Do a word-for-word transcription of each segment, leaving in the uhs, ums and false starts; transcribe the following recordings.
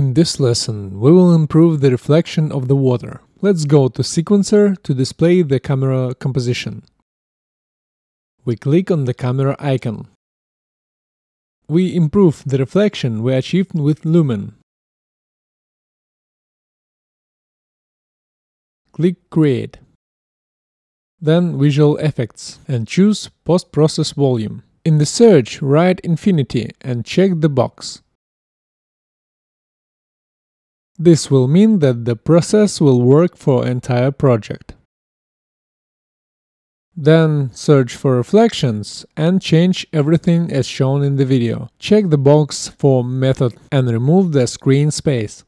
In this lesson, we will improve the reflection of the water. Let's go to Sequencer to display the camera composition. We click on the camera icon. We improve the reflection we achieved with Lumen. Click Create. Then Visual Effects and choose Post Process Volume. In the search, write Infinity and check the box. This will mean that the process will work for entire project. Then search for reflections and change everything as shown in the video. Check the box for method and remove the screen space.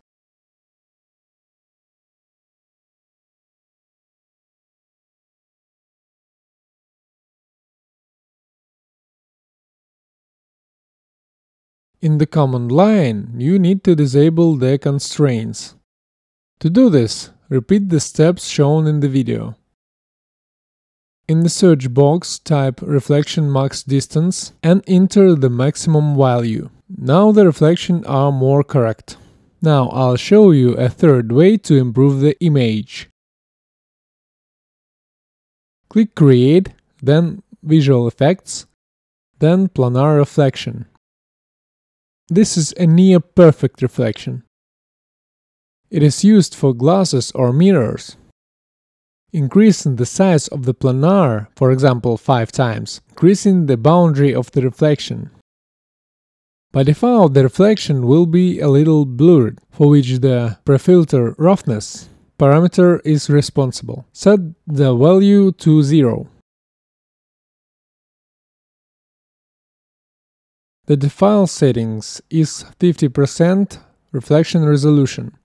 In the command line, you need to disable the constraints. To do this, repeat the steps shown in the video. In the search box, type reflection max distance and enter the maximum value. Now the reflections are more correct. Now I'll show you a third way to improve the image. Click Create, then Visual Effects, then Planar Reflection. This is a near-perfect reflection. It is used for glasses or mirrors. Increasing the size of the planar, for example, five times, increasing the boundary of the reflection. By default, the reflection will be a little blurred, for which the prefilter roughness parameter is responsible. Set the value to zero. The default settings is fifty percent reflection resolution.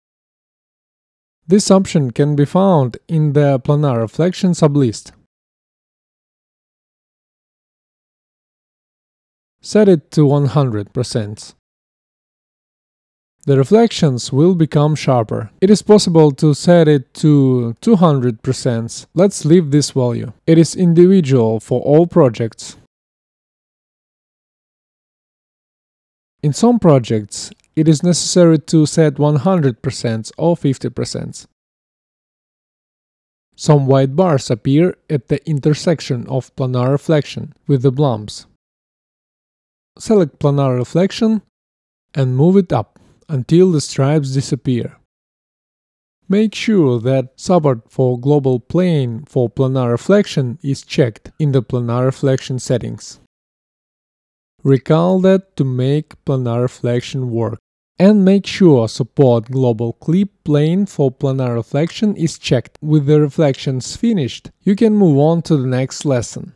This option can be found in the planar reflection sublist. Set it to one hundred percent. The reflections will become sharper. It is possible to set it to two hundred percent. Let's leave this value. It is individual for all projects. In some projects, it is necessary to set one hundred percent or fifty percent. Some white bars appear at the intersection of planar reflection with the blobs. Select planar reflection and move it up until the stripes disappear. Make sure that support for global plane for planar reflection is checked in the planar reflection settings. Recall that to make planar reflection work. And make sure support global clip plane for planar reflection is checked. With the reflections finished, you can move on to the next lesson.